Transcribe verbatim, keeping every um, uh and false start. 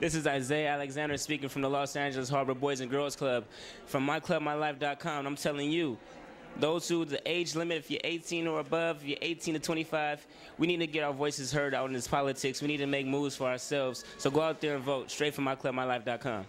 This is Isaiah Alexander speaking from the Los Angeles Harbor Boys and Girls Club from my club my life dot com. I'm telling you, those who, the age limit, if you're eighteen or above, if you're eighteen to twenty-five, we need to get our voices heard out in this politics. We need to make moves for ourselves. So go out there and vote, straight from my club my life dot com.